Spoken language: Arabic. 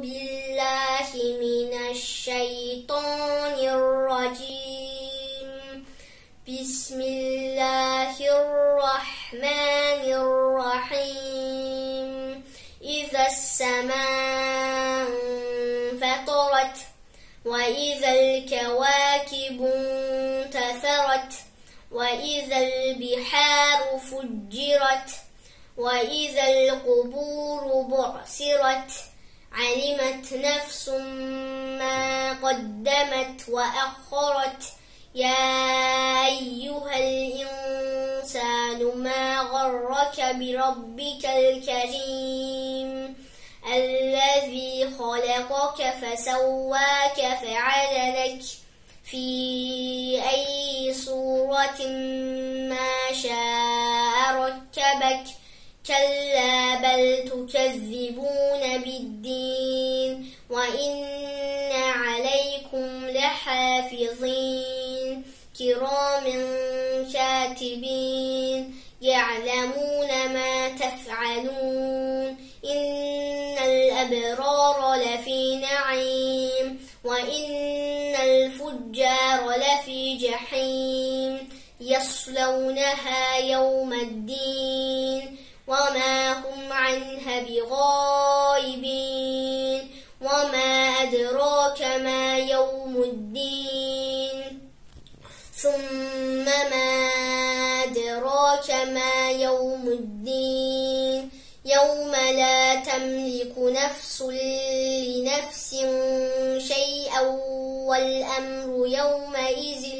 بالله من الشيطان الرجيم. بسم الله الرحمن الرحيم. إذا السماء انفطرت وإذا الكواكب انتثرت وإذا البحار فجرت وإذا القبور بعثرت علمت نفس ما قدمت وأخرت. يا أيها الإنسان ما غرك بربك الكريم الذي خلقك فسواك فعدلك في أي صورة ما شاء ركبك. كلا بل تكذبون بالدين وإن عليكم لحافظين كرام كاتبين يعلمون ما تفعلون. إن الأبرار لفي نعيم وإن الفجار لفي جحيم يصلونها يوم الدين وما هم عنها بغائبين. وما أدراك ما يوم الدين ثم ما أدراك ما يوم الدين. يوم لا تملك نفس لنفس شيئا والأمر يومئذ